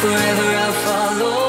forever I'll follow.